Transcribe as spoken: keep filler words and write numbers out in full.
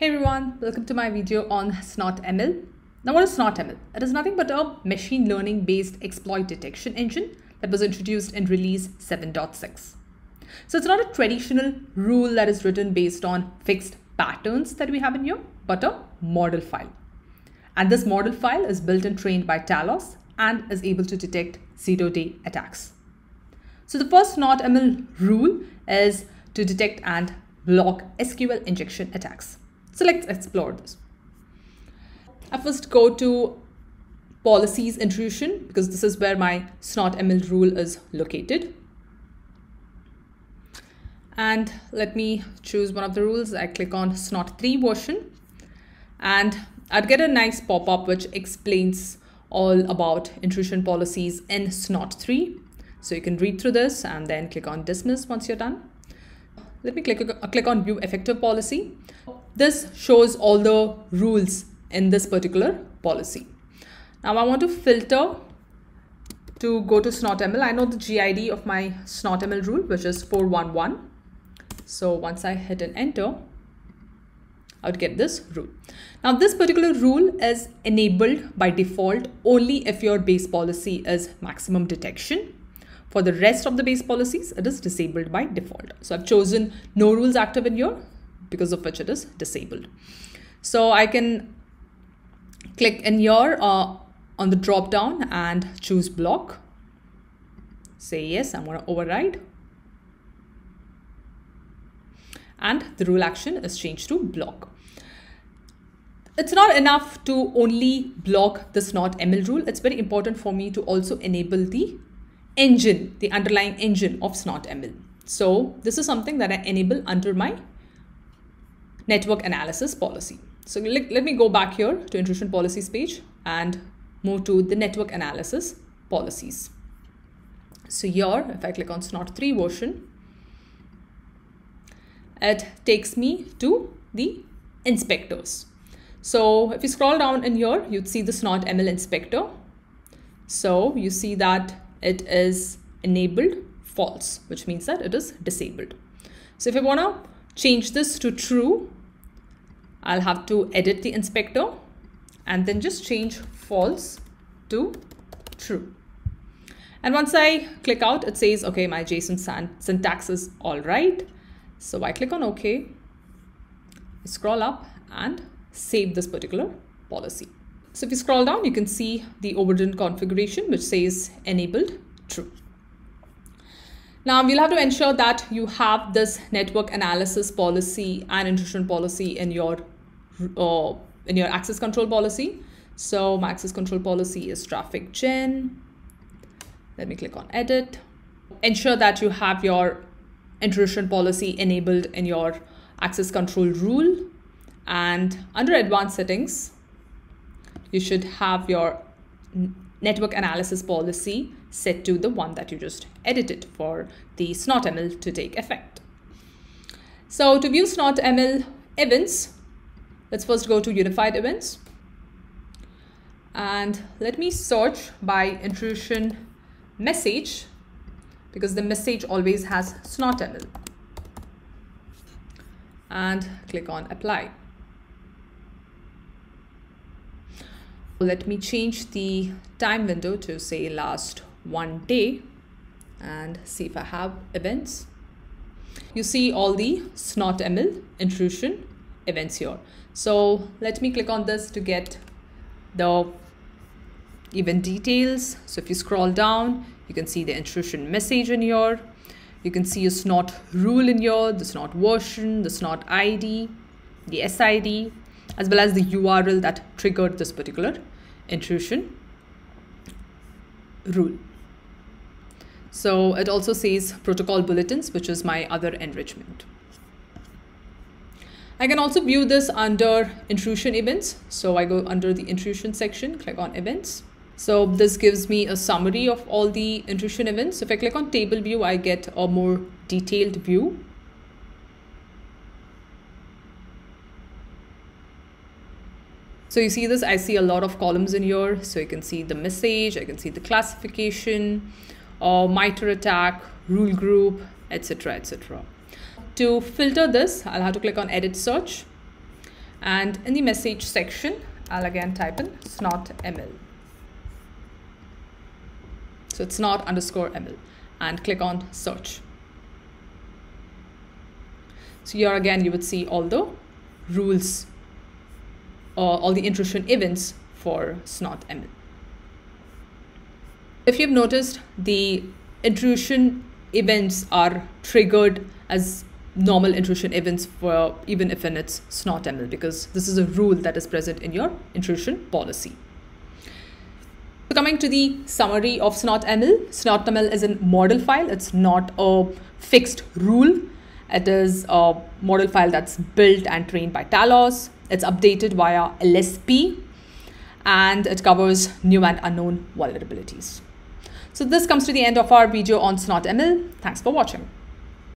Hey everyone, welcome to my video on SnortML. Now what is SnortML? It is nothing but a machine learning based exploit detection engine that was introduced in release seven point six. So it's not a traditional rule that is written based on fixed patterns that we have in here, but a model file. And this model file is built and trained by Talos and is able to detect zero-day attacks. So the first SnortML rule is to detect and block S Q L injection attacks. So let's explore this. I first go to policies intrusion because this is where my SnortML rule is located. And let me choose one of the rules. I click on Snort three version and I'd get a nice pop-up which explains all about intrusion policies in Snort three. So you can read through this and then click on dismiss once you're done. Let me click, click on view effective policy. This shows all the rules in this particular policy. Now I want to filter to go to SnortML. I know the G I D of my SnortML rule, which is four one one. So once I hit an enter, I would get this rule. Now this particular rule is enabled by default only if your base policy is maximum detection. For the rest of the base policies, it is disabled by default. So I've chosen no rules active in here, because of which it is disabled. So I can click in here uh, on the drop down and choose block. Say yes, I'm going to override. And the rule action is changed to block. It's not enough to only block the SnortML rule. It's very important for me to also enable the engine, the underlying engine of SnortML. So this is something that I enable under my network analysis policy. So let, let me go back here to intrusion policies page and move to the network analysis policies. So here, if I click on Snort three version, it takes me to the inspectors. So if you scroll down in here, you'd see the SnortML inspector. So you see that it is enabled false, which means that it is disabled. So if I want to change this to true, I'll have to edit the inspector and then just change false to true. And once I click out, it says, okay, my JSON syntax is all right. So I click on okay, scroll up and save this particular policy. So if you scroll down, you can see the overridden configuration, which says enabled true. Now you'll have to ensure that you have this network analysis policy and intrusion policy in your uh, in your access control policy. So my access control policy is traffic gen. Let me click on edit. Ensure that you have your intrusion policy enabled in your access control rule, and under advanced settings, you should have your network analysis policy set to the one that you just edited for the SnortML to take effect. So to view SnortML events, let's first go to unified events. And let me search by intrusion message, because the message always has SnortML. And click on apply. Let me change the time window to say last one day and see if I have events. You see all the SnortML intrusion events here. So let me click on this to get the event details. So if you scroll down, you can see the intrusion message in here. You can see a snort rule in here, the snort version, the snort I D, the S I D, as well as the U R L that triggered this particular intrusion rule. So it also says protocol bulletins, which is my other enrichment. I can also view this under intrusion events. So I go under the intrusion section, click on events. So this gives me a summary of all the intrusion events. If I click on table view, I get a more detailed view. So you see this, I see a lot of columns in here. So you can see the message, I can see the classification, or MITRE attack, rule group, et cetera, et cetera. To filter this, I'll have to click on edit search And in the message section, I'll again type in SnortML. So it's snort underscore M L, and click on search. So here again, you would see all the rules or all the intrusion events for SnortML. If you've noticed, the intrusion events are triggered as normal intrusion events for even if in it's SnortML, because this is a rule that is present in your intrusion policy. So coming to the summary of SnortML, SnortML is a model file. It's not a fixed rule. It is a model file that's built and trained by Talos. It's updated via L S P, and it covers new and unknown vulnerabilities. So this comes to the end of our video on SnortML. Thanks for watching.